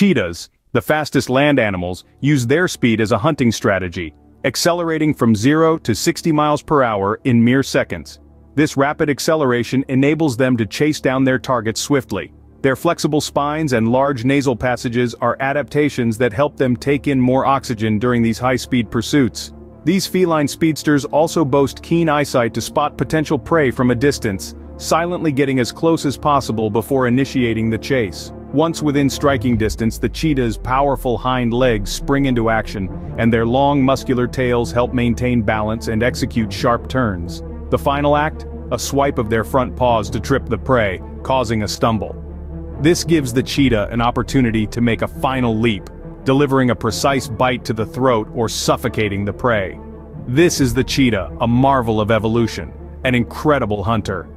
Cheetahs, the fastest land animals, use their speed as a hunting strategy, accelerating from 0 to 60 miles per hour in mere seconds. This rapid acceleration enables them to chase down their targets swiftly. Their flexible spines and large nasal passages are adaptations that help them take in more oxygen during these high-speed pursuits. These feline speedsters also boast keen eyesight to spot potential prey from a distance, silently getting as close as possible before initiating the chase. Once within striking distance, the cheetah's powerful hind legs spring into action, and their long muscular tails help maintain balance and execute sharp turns. The final act? A swipe of their front paws to trip the prey, causing a stumble. This gives the cheetah an opportunity to make a final leap, delivering a precise bite to the throat or suffocating the prey. This is the cheetah, a marvel of evolution, an incredible hunter.